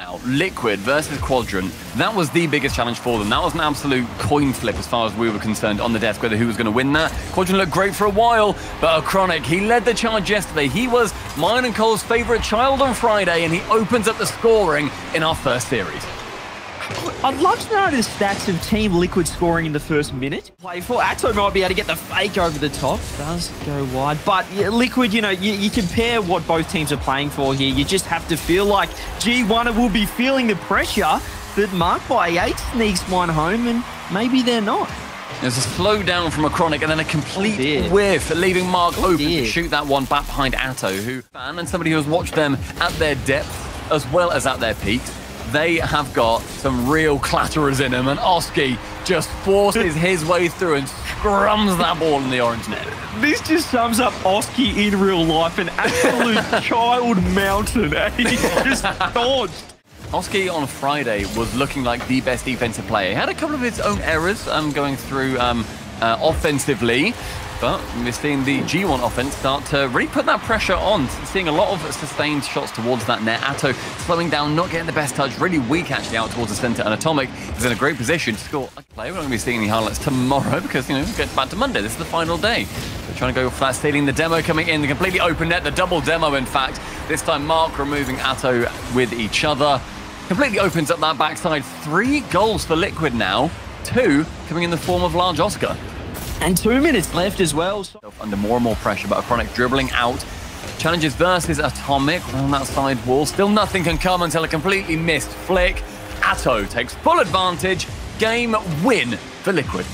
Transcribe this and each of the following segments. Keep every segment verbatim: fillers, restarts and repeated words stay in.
now, Liquid versus Quadrant. That was the biggest challenge for them. That was an absolute coin flip as far as we were concerned on the desk, whether who was going to win that. Quadrant looked great for a while, but Achronic, he led the charge yesterday. He was mine and Cole's favourite child on Friday, and he opens up the scoring in our first series. I'd love to know the stats of Team Liquid scoring in the first minute. Play for Atto might be able to get the fake over the top. Does go wide. But yeah, Liquid, you know, you, you compare what both teams are playing for here. You just have to feel like G one will be feeling the pressure that Mark by eight sneaks one home, and maybe they're not. There's a slow down from Achronic and then a complete oh whiff, leaving Mark oh open dear. to shoot that one back behind Atto, who fan and somebody who has watched them at their depth as well as at their peaks. They have got some real clatterers in them, and Oski just forces his way through and scrums that ball in the orange net. This just sums up Oski in real life, an absolute child mountain, and he's just dodged. Oski on Friday was looking like the best defensive player. He had a couple of his own errors um, going through um, uh, offensively, but we're seeing the G one offense start to really put that pressure on. Seeing a lot of sustained shots towards that net. Atto slowing down, not getting the best touch. Really weak, actually, out towards the center. And Atomic is in a great position to score a play. We're not going to be seeing any highlights tomorrow because, you know, we're going back to Monday. This is the final day. They're trying to go for that stealing. The demo coming in. The completely open net. The double demo, in fact. This time, Mark removing Atto with each other. Completely opens up that backside. Three goals for Liquid now. Two coming in the form of Large Oscar. And two minutes left as well. Under more and more pressure, but Achronic dribbling out. Challenges versus Atomic on that side wall. Still nothing can come until a completely missed flick. Atto takes full advantage. Game win for Liquid.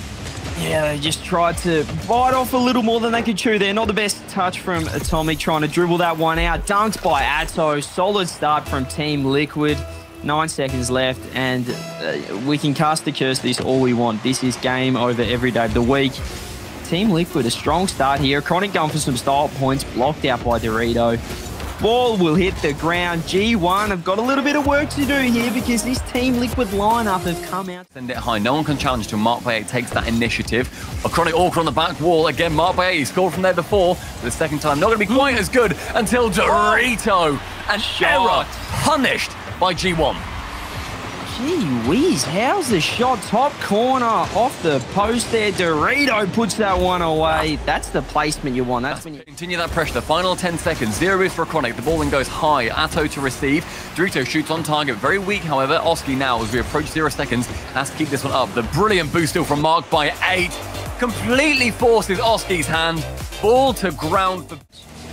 Yeah, they just tried to bite off a little more than they could chew there. Not the best touch from Atomic, trying to dribble that one out. Dunked by Atto. Solid start from Team Liquid. Nine seconds left, and uh, we can cast the curse this all we want. This is game over every day of the week. Team Liquid, a strong start here. Chronic going for some style points, blocked out by Dorito. Ball will hit the ground. G one have got a little bit of work to do here because this Team Liquid lineup have come out. Send it high. No one can challenge till Mark by eight takes that initiative. A Chronic Orca on the back wall. Again, Mark by eight. He scored from there before. For the second time, not going to be quite as good until Dorito and Shera punished by G one. Gee whiz, how's the shot? Top corner off the post there. Dorito puts that one away. That's the placement you want. That's when you continue that pressure. The final ten seconds. Zero is for Achronic. The ball then goes high. Atto to receive. Dorito shoots on target. Very weak, however. Oski now, as we approach zero seconds, has to keep this one up. The brilliant boost still from Mark by eight. Completely forces Oski's hand. Ball to ground for...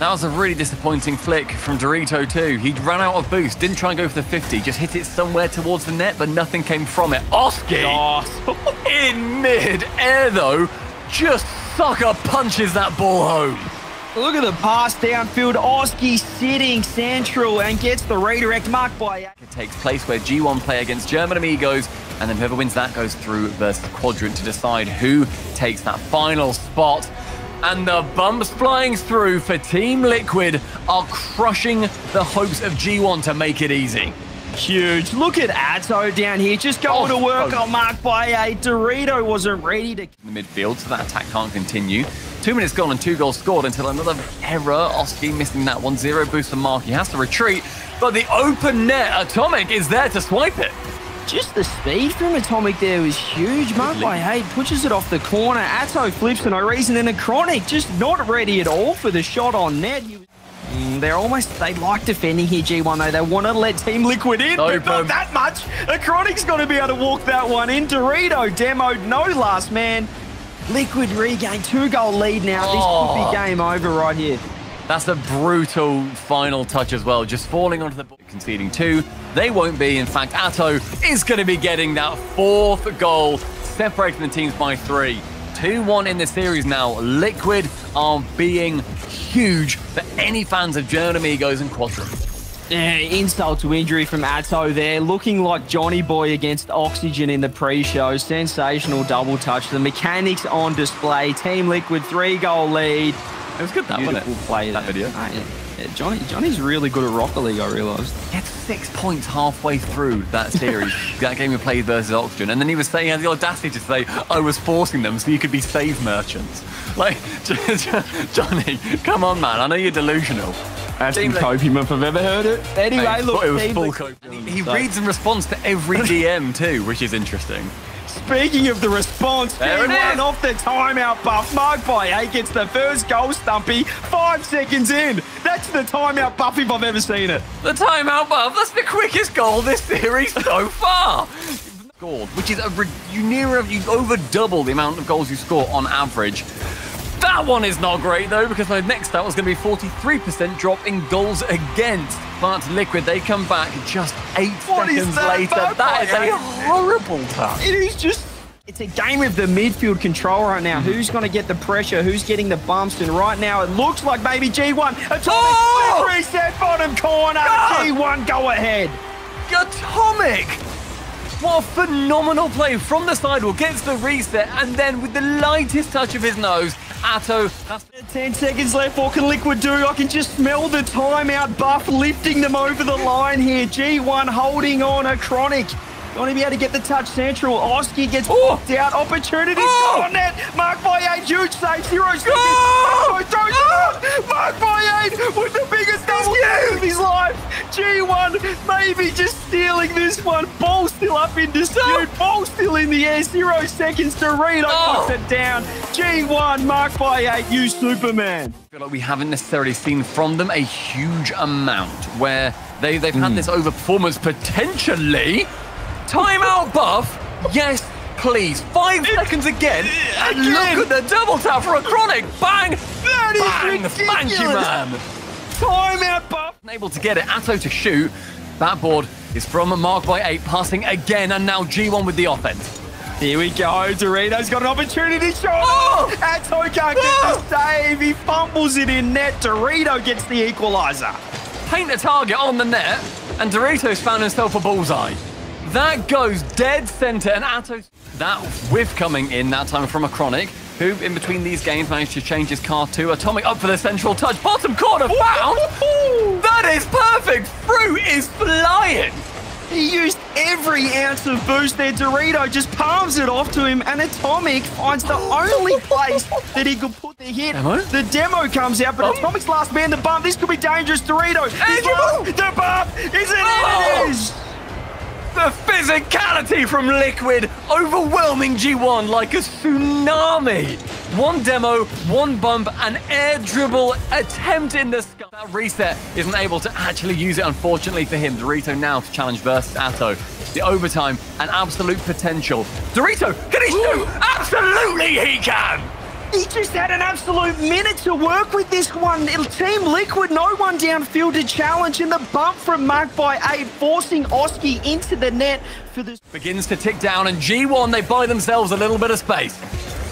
That was a really disappointing flick from Dorito too. He ran out of boost, didn't try and go for the fifty, just hit it somewhere towards the net, but nothing came from it. Oski oh. in mid-air though, just sucker punches that ball home. Look at the pass downfield. Oski sitting central and gets the redirect. Mark by eight. It takes place where G one play against German Amigos, and then whoever wins that goes through versus Quadrant to decide who takes that final spot. And the bumps flying through for Team Liquid are crushing the hopes of G one to make it easy. Huge. Look at Atto down here, just going oh, to work oh. on Mark by eight. Dorito wasn't ready to... In the midfield, so that attack can't continue. Two minutes gone and two goals scored until another error. Oski missing that one. Zero boost for Mark. He has to retreat, but the open net, Atomic, is there to swipe it. Just the speed from Atomic there was huge. Mark by eight pushes it off the corner. Atto flips for no reason. And Achronic just not ready at all for the shot on net. Mm, they're almost, they like defending here, G one, though. They want to let Team Liquid in, no, but not that much. Achronic's got to be able to walk that one in. Dorito demoed, no last man. Liquid regain two-goal lead now. Oh. This could be game over right here. That's a brutal final touch as well. Just falling onto the ball. Conceding two. They won't be. In fact, Atto is going to be getting that fourth goal, separating the teams by three. two one in the series now. Liquid are being huge for any fans of German Amigos and Quadrant. Yeah, insult to injury from Atto there. Looking like Johnny Boy against Oxygen in the pre-show. Sensational double touch. The mechanics on display. Team Liquid, three-goal lead. It was good, that, wasn't it? Play that video. Uh, yeah. Yeah, Johnny, Johnny's really good at Rocket League, I realised. He had six points halfway through that series, that game we played versus Oxygen, and then he was saying, he had the audacity to say, I was forcing them so you could be save merchants. Like, Johnny, come on, man, I know you're delusional. That's some copium if I've ever heard it. Anyway, hey, look, it was full copium. He, he reads in response to every D M too, which is interesting. Speaking of the response, there G one off the timeout buff. Marked by eight gets the first goal, Stumpy, five seconds in. That's the timeout buff if I've ever seen it. The timeout buff, that's the quickest goal this series so far. Scored, which is a, you near, you over double the amount of goals you score on average. That one is not great though, because my next stat was going to be forty-three percent drop in goals against. But Liquid, they come back just eight what seconds that later. That, that is a horrible touch. It is just... It's a game of the midfield control right now. Mm-hmm. Who's going to get the pressure? Who's getting the bumps? And right now, it looks like maybe G one. Atomic oh! reset bottom corner. God! G one, go ahead. Atomic. What a phenomenal play from the sidewall, gets the reset, and then with the lightest touch of his nose, Atto. ten seconds left, what can Liquid do? I can just smell the timeout buff lifting them over the line here. G one holding on, a chronic. Going to be able to get the touch central. Oski gets blocked out, opportunity oh! on net. Mark Boyade, huge save, zero seconds. Oh! Throws oh! it up. Mark Boyade with the biggest double of his life. G one maybe just stealing this one. Ball still up in dispute. Ball still in the air. Zero seconds to read. I puts it down. G one, marked by eight, you Superman. I feel like we haven't necessarily seen from them a huge amount where they, they've mm. had this overperformance potentially. Timeout buff. Yes, please. Five it, seconds again. And again. Look at the double tap for a chronic. Bang. That bang. Is ridiculous. Thank you, man. Timeout buff. Unable to get it. Atto to shoot. That board is from Mark by eight, passing again, and now G one with the offense. Here we go. Dorito's got an opportunity shot. Oh! Atto can't oh! get the save. He fumbles it in net. Dorito gets the equalizer. Paint the target on the net, and Dorito's found himself a bullseye. That goes dead centre, and Atto's... That whiff coming in that time from a chronic, who in between these games managed to change his car to Atomic up for the central touch. Bottom corner found! That is perfect! Fruit is flying! He used every ounce of boost there. Dorito just palms it off to him, and Atomic finds the only place that he could put the hit. Demo? The demo comes out, but oh. Atomic's last man, the bump. This could be dangerous. Dorito, bump, the bump is it? Oh. It is! The physicality from Liquid, overwhelming G one like a tsunami. One demo, one bump, an air dribble attempt in the sky. That reset isn't able to actually use it, unfortunately for him. Dorito now to challenge versus Atto. The overtime, an absolute potential. Dorito, can he shoot? Absolutely he can! He just had an absolute minute to work with this one. Team Liquid, no one downfield to challenge, and the bump from Mark by eight, forcing Oski into the net for this. Begins to tick down, and G one, they buy themselves a little bit of space.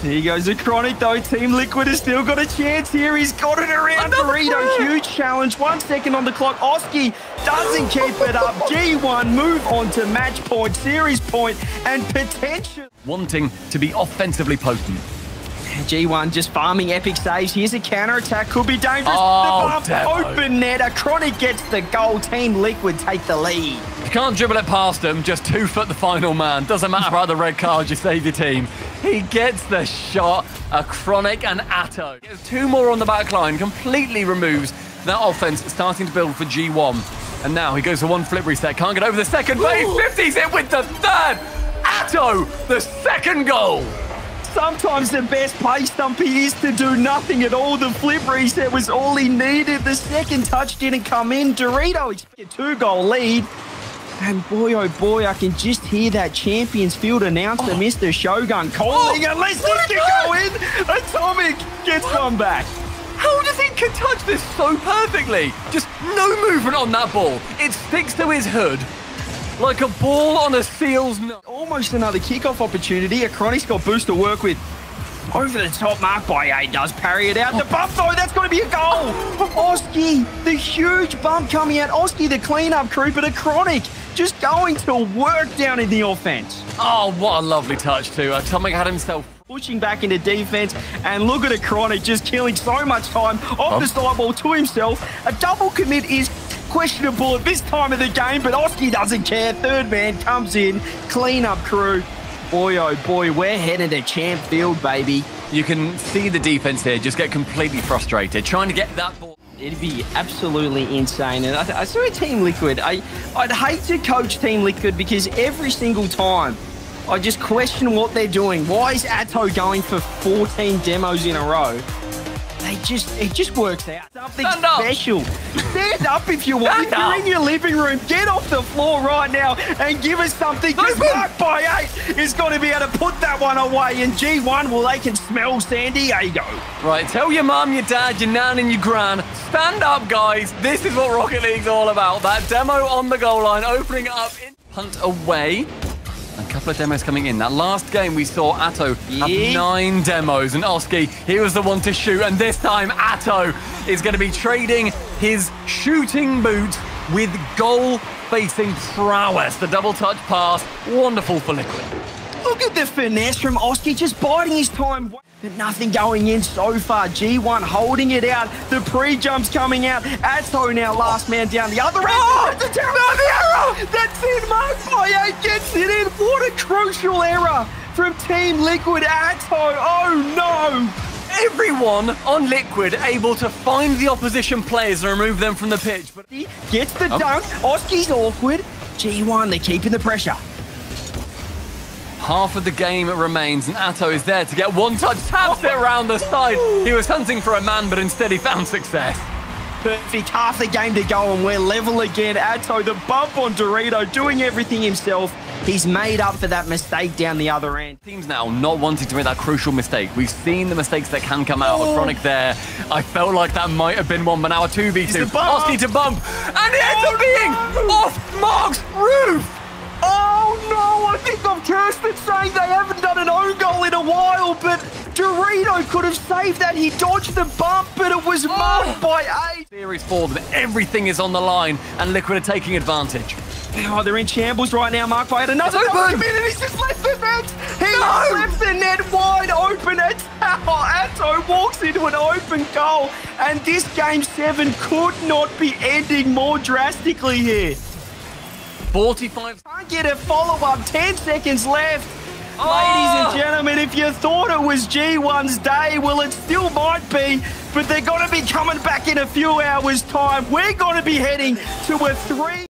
Here goes the chronic, though. Team Liquid has still got a chance here. He's got it around Dorito. Huge challenge. One second on the clock. Oski doesn't keep it up. G one move on to match point, series point, and potential. Wanting to be offensively potent. G one just farming epic saves. Here's a counter-attack. Could be dangerous. Oh, the bump, open net. A chronic gets the goal. Team Liquid take the lead. You can't dribble it past them. Just two-foot the final man. Doesn't matter about the red card. You save your team. He gets the shot. A chronic and Atto. Gets two more on the back line. Completely removes that offense. Starting to build for G one. And now he goes for one flip reset. Can't get over the second. fifties it with the third. Atto, the second goal. Sometimes the best play, Stumpy, is to do nothing at all. The flip reset was all he needed. The second touch didn't come in. Dorito, a two-goal lead. And boy, oh boy, I can just hear that Champions Field announcer, oh. Mister Shogun, calling. Oh, unless this can go in, Atomic gets what? One back. How does he can touch this so perfectly? Just no movement on that ball. It sticks to his hood. Like a ball on a seal's nut. Almost another kickoff opportunity. A chronic's got boost to work with. Over the top, Mark by eight does parry it out. Oh. The bump though, that's got to be a goal. Oh. Oski, the huge bump coming out. Oski, the cleanup crew, but a chronic just going to work down in the offense. Oh, what a lovely touch too. Atomic had himself pushing back into defense, and look at a chronic just killing so much time off oh. the sidewall to himself. A double commit is questionable at this time of the game, but Oski doesn't care. Third man comes in, clean up crew. Boy, oh boy, we're headed to Champ Field, baby. You can see the defense there just get completely frustrated, trying to get that ball. It'd be absolutely insane. And I, I saw Team Liquid. I, I'd hate to coach Team Liquid because every single time I just question what they're doing. Why is Atto going for fourteen demos in a row? They just, it just works out. Something Stand special. Up. Stand up if you want. Stand if you're up. in your living room, get off the floor right now and give us something. Because Mark by eight is going to be able to put that one away. And G one, well, they can smell San Diego. Right, tell your mum, your dad, your nan and your gran, stand up, guys. This is what Rocket League's all about. That demo on the goal line, opening up. In Hunt away. A couple of demos coming in. That last game we saw Atto have yeah. nine demos, and Oski, he was the one to shoot, and this time Atto is going to be trading his shooting boot with goal-facing prowess. The double-touch pass, wonderful for Liquid. Look at the finesse from Oski, just biding his time. But nothing going in so far. G one holding it out. The pre-jump's coming out. Atto now last man down. The other end. Oh, that's a terrible error! That's it, Mark Boyer gets it in. What a crucial error from Team Liquid. Atto, oh no! Everyone on Liquid able to find the opposition players and remove them from the pitch. But he gets the oh. dunk. Oski's awkward. G one, they're keeping the pressure. Half of the game remains, and Atto is there to get one touch, taps it around the side. He was hunting for a man, but instead he found success. Perfect, half the game to go, and we're level again. Atto, the bump on Dorito, doing everything himself. He's made up for that mistake down the other end. Teams now not wanting to make that crucial mistake. We've seen the mistakes that can come out. Oh. Chronic there. I felt like that might have been one, but now a two v two. Oski to bump, and it ends up being off Mark's roof. Oh no, I think I'm cursed at saying they haven't done an own goal in a while, but Dorito could have saved that. He dodged the bump, but it was marked oh. by eight. Series for them, everything is on the line, and Liquid are taking advantage. Oh, they're in shambles right now, Mark by eight. Another open. He's just left the net. He no. left the net wide open. Atto walks into an open goal, and this game seven could not be ending more drastically here. forty-five. Can't get a follow-up. ten seconds left. Oh. Ladies and gentlemen, if you thought it was G one's day, well, it still might be, but they're going to be coming back in a few hours' time. We're going to be heading to a three...